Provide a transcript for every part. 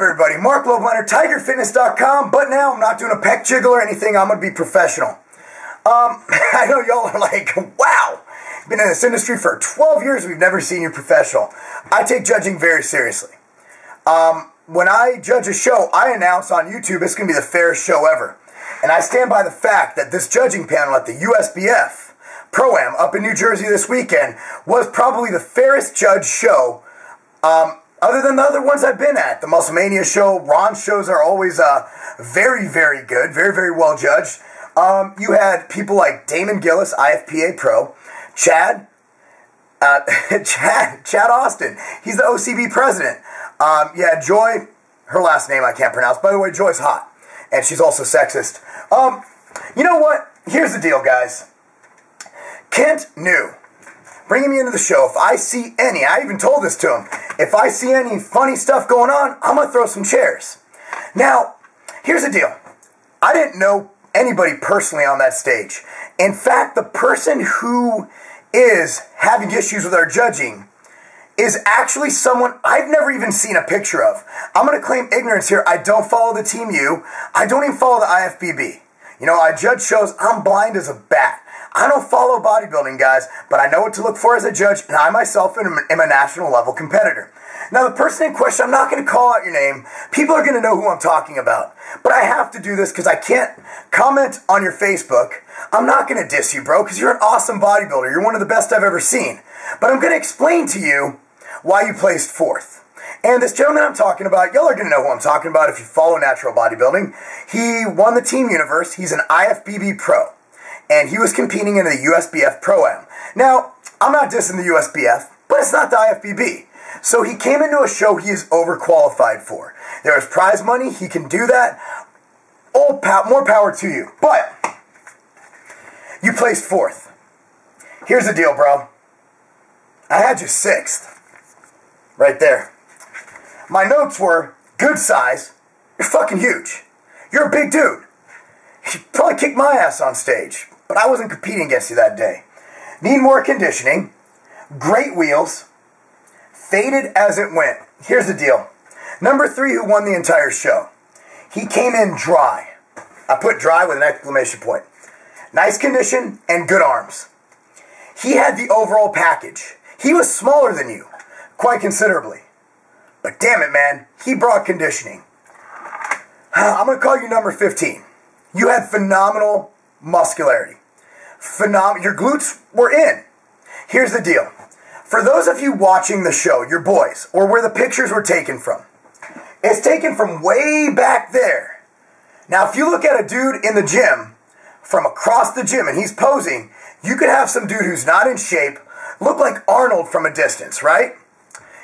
up, everybody? Mark Lobliner, TigerFitness.com, but now I'm not doing a pec jiggle or anything. I'm going to be professional. I know y'all are like, wow, been in this industry for 12 years. We've never seen you professional. I take judging very seriously. When I judge a show, I announce on YouTube it's going to be the fairest show ever. And I stand by the fact that this judging panel at the USBF Pro-Am up in New Jersey this weekend was probably the fairest judge show, other than the other ones I've been at. The Musclemania show, Ron's shows are always very, very good, very, very well judged. You had people like Damon Gillis, IFPA Pro, Chad Austin. He's the OCB president. Yeah, Joy, her last name I can't pronounce. By the way, Joy's hot, and she's also sexist. You know what? Here's the deal, guys. Kent knew, bringing me into the show, if I see any, I even told this to him, if I see any funny stuff going on, I'm going to throw some chairs. Now, here's the deal. I didn't know anybody personally on that stage. In fact, the person who is having issues with our judging is actually someone I've never even seen a picture of. I'm going to claim ignorance here. I don't follow the Team U. I don't even follow the IFBB. You know, I judge shows. I'm blind as a bat. I don't follow bodybuilding, guys, but I know what to look for as a judge, and I myself am a national level competitor. Now, the person in question, I'm not going to call out your name. People are going to know who I'm talking about. But I have to do this because I can't comment on your Facebook. I'm not going to diss you, bro, because you're an awesome bodybuilder. You're one of the best I've ever seen. But I'm going to explain to you why you placed fourth. And this gentleman I'm talking about, y'all are going to know who I'm talking about if you follow natural bodybuilding. He won the Team Universe. He's an IFBB pro. And he was competing in the USBF Pro-Am. Now, I'm not dissing the USBF, but it's not the IFBB. So he came into a show he is overqualified for. There is prize money. He can do that. More power to you. But you placed fourth. Here's the deal, bro. I had you sixth. Right there. My notes were, good size. You're fucking huge. You're a big dude. He probably kicked my ass on stage. But I wasn't competing against you that day. Need more conditioning. Great wheels. Faded as it went. Here's the deal. Number three, who won the entire show. He came in dry. I put dry with an exclamation point. Nice condition and good arms. He had the overall package. He was smaller than you. Quite considerably. But damn it, man. He brought conditioning. I'm going to call you number 15. You had phenomenal muscularity. Your glutes were in. Here's the deal. For those of you watching the show, your boys, or where the pictures were taken from, it's taken from way back there. Now, if you look at a dude in the gym from across the gym and he's posing, you could have some dude who's not in shape look like Arnold from a distance, right?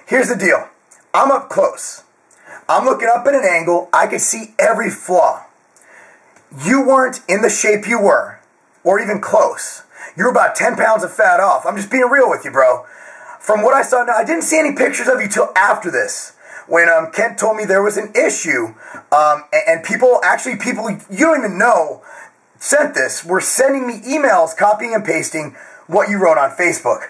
Here's the deal. I'm up close. I'm looking up at an angle. I could see every flaw. You weren't in the shape you were, or even close. You were about 10 pounds of fat off. I'm just being real with you, bro. From what I saw, now I didn't see any pictures of you till after this, when Kent told me there was an issue, and people you don't even know sent this, were sending me emails copying and pasting what you wrote on Facebook.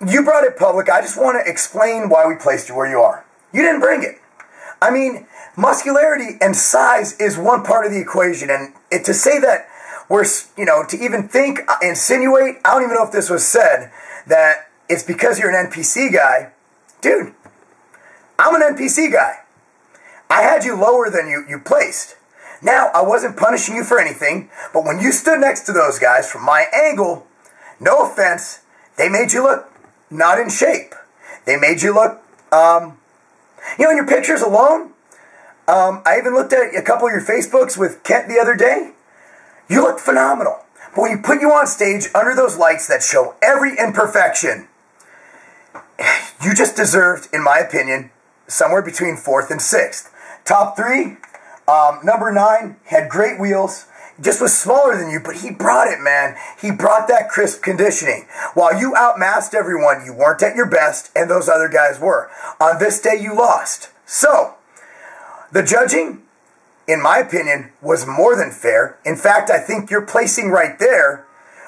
You brought it public. I just want to explain why we placed you where you are. You didn't bring it. I mean, muscularity and size is one part of the equation, and to say that we're, you know, to even think, insinuate, I don't even know if this was said, that it's because you're an NPC guy. Dude, I'm an NPC guy. I had you lower than you placed. Now, I wasn't punishing you for anything, but when you stood next to those guys from my angle, no offense, they made you look not in shape. They made you look, you know, in your pictures alone, I even looked at a couple of your Facebooks with Kent the other day. You looked phenomenal. But when you put you on stage under those lights that show every imperfection, you just deserved, in my opinion, somewhere between 4th and 6th. Top three, number 9, had great wheels. Just was smaller than you, but he brought it, man. He brought that crisp conditioning. While you outmassed everyone, you weren't at your best, and those other guys were. On this day, you lost. So, the judging, in my opinion, was more than fair. In fact, I think your placing right there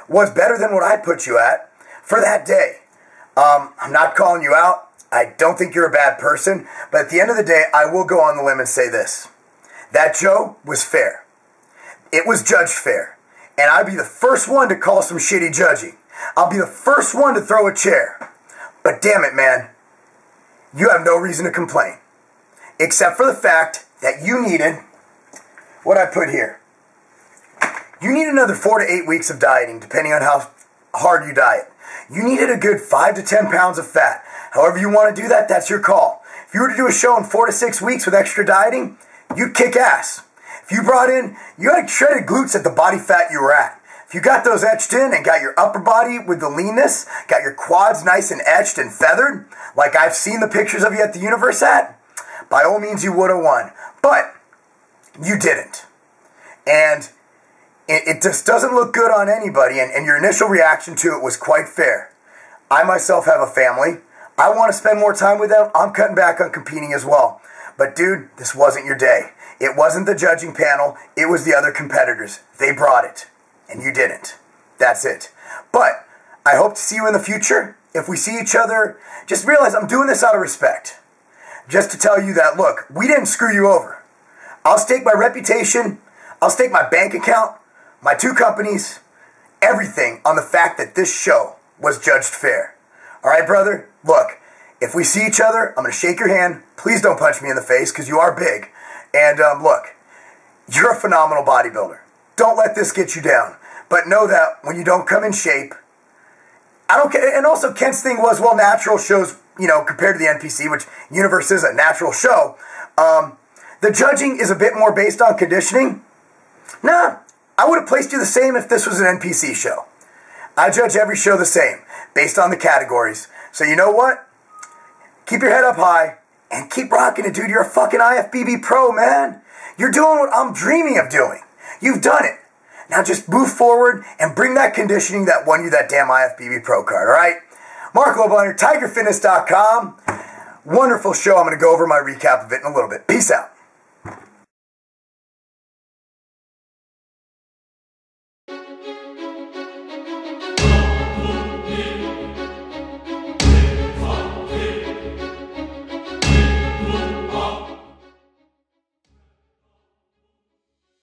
was better than what I put you at for that day. I'm not calling you out. I don't think you're a bad person, but at the end of the day, I will go on the limb and say this. That Joe was fair. It was judged fair. And I'd be the first one to call some shitty judging. I'll be the first one to throw a chair. But damn it, man, you have no reason to complain. Except for the fact that you needed, what I put here, you need another 4 to 8 weeks of dieting, depending on how hard you diet. You needed a good 5 to 10 pounds of fat. However you want to do that, that's your call. If you were to do a show in 4 to 6 weeks with extra dieting, you'd kick ass. If you brought in, you had shredded glutes at the body fat you were at. If you got those etched in and got your upper body with the leanness, got your quads nice and etched and feathered, like I've seen the pictures of you at the Universe at, by all means you would have won. But you didn't. And it just doesn't look good on anybody, and your initial reaction to it was quite fair. I myself have a family. I want to spend more time with them. I'm cutting back on competing as well. But dude, this wasn't your day. It wasn't the judging panel. It was the other competitors. They brought it, and you didn't. That's it. But I hope to see you in the future. If we see each other, just realize I'm doing this out of respect. Just to tell you that, look, we didn't screw you over. I'll stake my reputation. I'll stake my bank account, my 2 companies, everything on the fact that this show was judged fair. All right, brother? Look, if we see each other, I'm going to shake your hand. Please don't punch me in the face because you are big. And look, you're a phenomenal bodybuilder. Don't let this get you down. But know that when you don't come in shape, I don't care. And also, Kent's thing was, well, natural shows, you know, compared to the NPC, which Universe is a natural show, the judging is a bit more based on conditioning. Nah, I would have placed you the same if this was an NPC show. I judge every show the same, based on the categories. So you know what? Keep your head up high and keep rocking it, dude. You're a fucking IFBB pro, man. You're doing what I'm dreaming of doing. You've done it. Now just move forward and bring that conditioning that won you that damn IFBB pro card, all right? Mark Lobliner, TigerFitness.com. Wonderful show. I'm going to go over my recap of it in a little bit. Peace out.